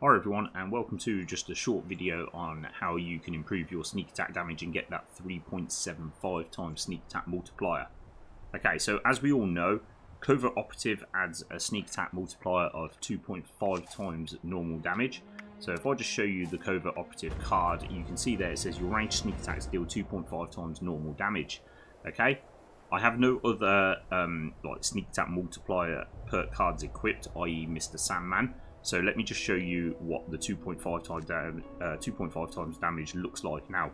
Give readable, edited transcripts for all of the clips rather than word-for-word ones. Hi everyone, and welcome to just a short video on how you can improve your sneak attack damage and get that 3.75 times sneak attack multiplier. Okay, so as we all know, Covert Operative adds a sneak attack multiplier of 2.5 times normal damage. So if I just show you the Covert Operative card, you can see there it says your ranged sneak attacks deal 2.5 times normal damage. Okay, I have no other like sneak attack multiplier perk cards equipped, i.e. Mr. Sandman. So let me just show you what the 2.5 times damage looks like. Now,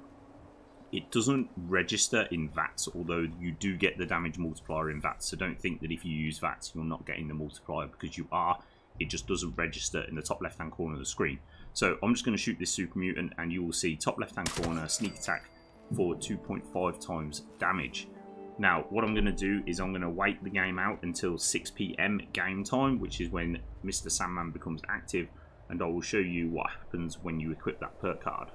it doesn't register in VATS, although you do get the damage multiplier in VATS. So don't think that if you use VATS, you're not getting the multiplier, because you are. It just doesn't register in the top left-hand corner of the screen. So I'm just going to shoot this super mutant, and you will see top left-hand corner sneak attack for 2.5 times damage. Now, what I'm going to do is I'm going to wait the game out until 6 PM game time, which is when Mr. Sandman becomes active, and I will show you what happens when you equip that perk card.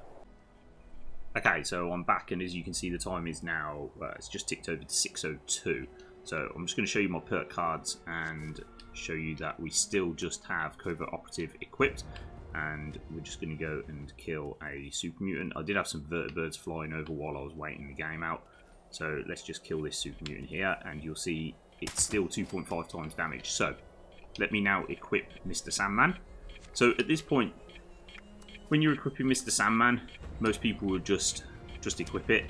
Okay, so I'm back, and as you can see the time is now, it's just ticked over to 6:02. So I'm just going to show you my perk cards and show you that we still just have Covert Operative equipped, and we're just going to go and kill a super mutant. I did have some vertibirds flying over while I was waiting the game out. So let's just kill this super mutant here, and you'll see it's still 2.5 times damage. So let me now equip Mr. Sandman. So at this point, when you're equipping Mr. Sandman, most people would just equip it,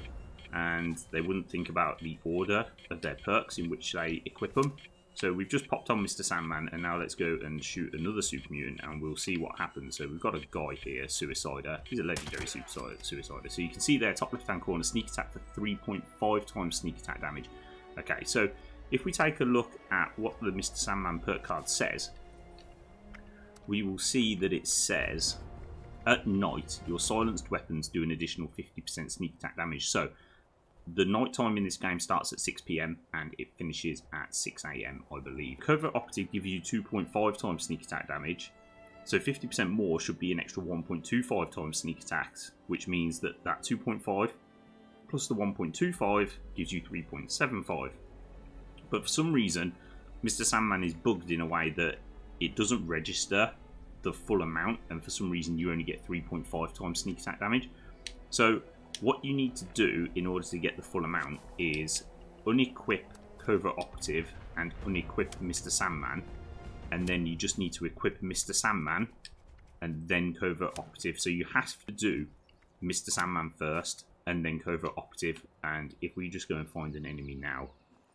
and they wouldn't think about the order of their perks in which they equip them. So we've just popped on Mr. Sandman, and now let's go and shoot another super mutant, and we'll see what happens. So we've got a guy here, Suicider. He's a legendary Suicider. So you can see there, top left-hand corner, sneak attack for 3.5 times sneak attack damage. Okay, so if we take a look at what the Mr. Sandman perk card says, we will see that it says, at night, your silenced weapons do an additional 50% sneak attack damage. So the night time in this game starts at 6 PM and it finishes at 6 AM, I believe. Covert Operative gives you 2.5 times sneak attack damage, so 50% more should be an extra 1.25 times sneak attacks, which means that 2.5 plus the 1.25 gives you 3.75. But for some reason, Mr. Sandman is bugged in a way that it doesn't register the full amount, and for some reason you only get 3.5 times sneak attack damage. So what you need to do in order to get the full amount is unequip Covert Operative and unequip Mr. Sandman, and then you just need to equip Mr. Sandman and then Covert Operative. So you have to do Mr. Sandman first and then Covert Operative. And if we just go and find an enemy now,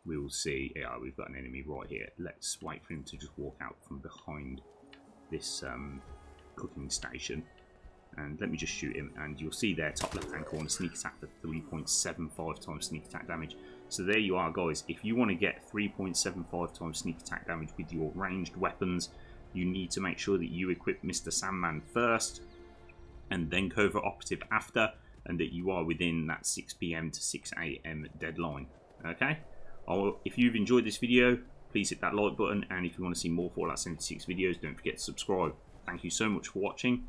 we will see. Yeah, we've got an enemy right here. Let's wait for him to just walk out from behind this cooking station. And let me just shoot him, and you'll see there, top left-hand corner, sneak attack for 3.75 times sneak attack damage. So there you are, guys. If you want to get 3.75 times sneak attack damage with your ranged weapons, you need to make sure that you equip Mr. Sandman first, and then Covert Operative after, and that you are within that 6 PM to 6 AM deadline. Okay? If you've enjoyed this video, please hit that like button, and if you want to see more Fallout 76 videos, don't forget to subscribe. Thank you so much for watching,